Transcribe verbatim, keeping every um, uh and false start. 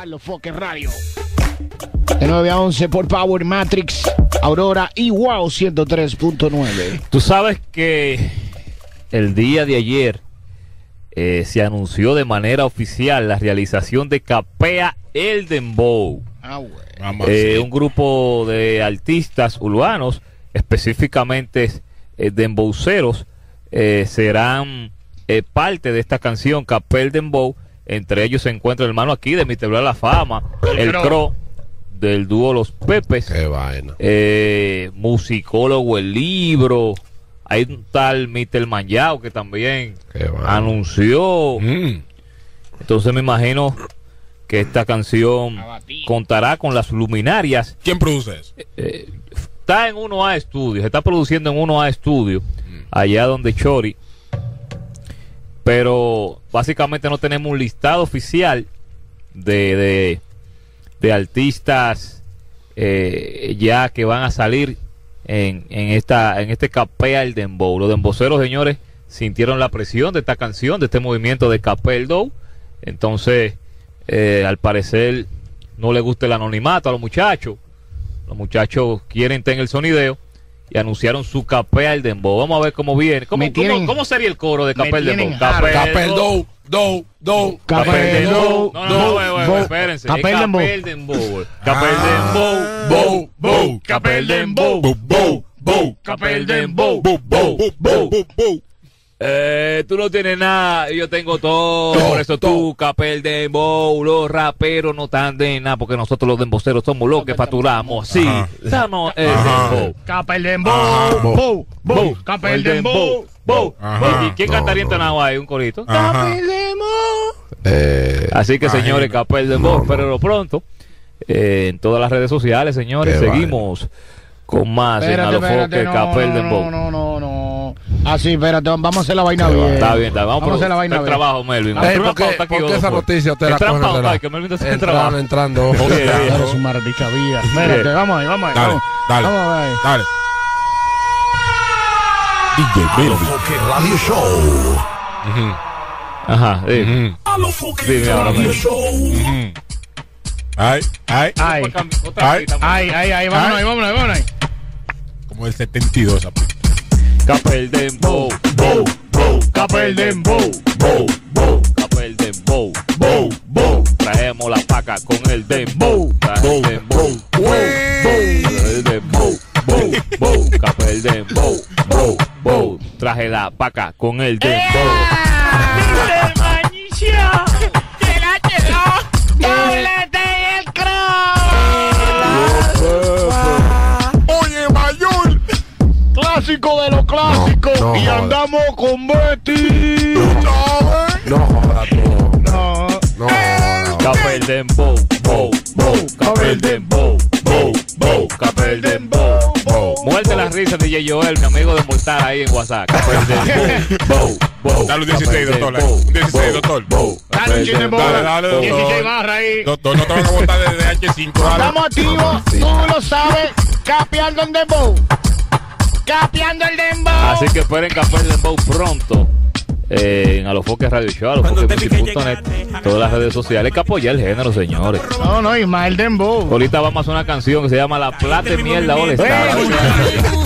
Alofoke Radio. De nueve a once por Power Matrix, Aurora y Wow ciento tres punto nueve. Tú sabes que el día de ayer eh, se anunció de manera oficial la realización de Capea El Dembow. Ah, bueno. eh, Un grupo de artistas urbanos, específicamente eh, dembowceros, eh, serán eh, parte de esta canción Capea El Dembow. Entre ellos se encuentra el hermano aquí de Mister La Fama, el Cro del dúo Los Pepes. Qué vaina. Eh, Musicólogo El Libro. Hay un tal mister Maniao que también anunció. Mm. Entonces me imagino que esta canción contará con las luminarias. ¿Quién produce eso? Eh, eh, está en uno A Estudios. Está produciendo en uno A Estudios. Mm. Allá donde Chori. Pero básicamente no tenemos un listado oficial de... de de artistas eh, ya que van a salir en, en esta en este Capea El Dembow. Los dembowceros, señores, sintieron la presión de esta canción, de este movimiento de Capea El Dembow. Entonces, eh, al parecer, no le gusta el anonimato a los muchachos. Los muchachos quieren tener el sonideo y anunciaron su Capea El Dembow. Vamos a ver cómo viene. ¿Cómo, me tienen, cómo, cómo sería el coro de Capea El Dembow? Capea El Dembow. Do, do, Capea El Dembow, no, no, no, no, espérense, Capea El Dembow, Capea El Dembow, bo, bo, Capea El Dembow, bo, bo, bo, Capea El Dembow, bo, bo, bo, bo. Eh, tú no tienes nada, yo tengo todo, do, por eso do. Tú, Capea El Dembow, los raperos no están de nada, porque nosotros los demboceros somos los que facturamos, sí, estamos el Dembow, Capea El Dembow, bo, bo, Capea El Dembow. Ajá, ¿y quién no, cantaría no. en Tanao ahí? ¿Un corito? Capea El Dembow. Eh, Así que, imagínate. Señores, Capea El Dembow, no, espérenlo no. pronto. Eh, en todas las redes sociales, señores, Qué seguimos vale. con más espérate, en Alofoke, no, Capea El Dembow. No, no, no, no. Así, espérate, vamos a hacer la vaina bien. Está bien, está bien. Vamos, vamos a hacer la vaina bien. Trabajo, Melvin. Ey, ¿por qué, ¿por qué esa noticia usted la coge? Que Melvin está sin trabajo. Entrando, entrando. Oye, es una maldita vía. Espérate, vamos ahí, vamos ahí. Dale, dale, dale. Dale. Alofoke Radio Show. Uh-huh. Ajá, sí. Uh-huh. Alofoke Radio Show. Ay, ay, ay. Ay, ay, ay, vámonos ahí, vámonos ahí, vámonos ahí. Como el setenta y dos, apú. Capea El Dembow, bow, bow, Capea El Dembow, bow, bow, Capea El Dembow, bow, bow. Traemos la paca con el dembow, bow, bow, bow, el dembow. Bow, bow, Capea El Dembow, bow, bow, traje la paca con el dembow. ¡Eh! ¡Manicio! ¡Te la quedó! ¡Doblete y el cross! ¡Oye, mayor! ¡Clásico de los clásicos! No, no, ¡y andamos no, con Betty! ¡No, joda todo! ¡No! ¡No! Capea El Dembow, bow, bow, Capea El Dembow, bow, bow, Capea El Dembow. Muerte las risas de D J Joel, mi amigo de Mortal ahí en WhatsApp. Capea El Dembow, bow, dale un dieciséis, doctor. Un dieciséis, doctor. Dale un chiste, doctor. dieciséis barra ahí. Doctor, no te vas a botar desde H cinco. Estamos activos, tú lo sabes. Capeando el Dembow. Capeando el Dembow. Así que esperen Capea El Dembow pronto. Eh, en Alofoke Radio Show, Alofoke Music punto net, todas las redes sociales. Hay que apoyar el género, señores. No, no, y más el dembow. Ahorita vamos a hacer una canción que se llama La Plata de Mierda All Star.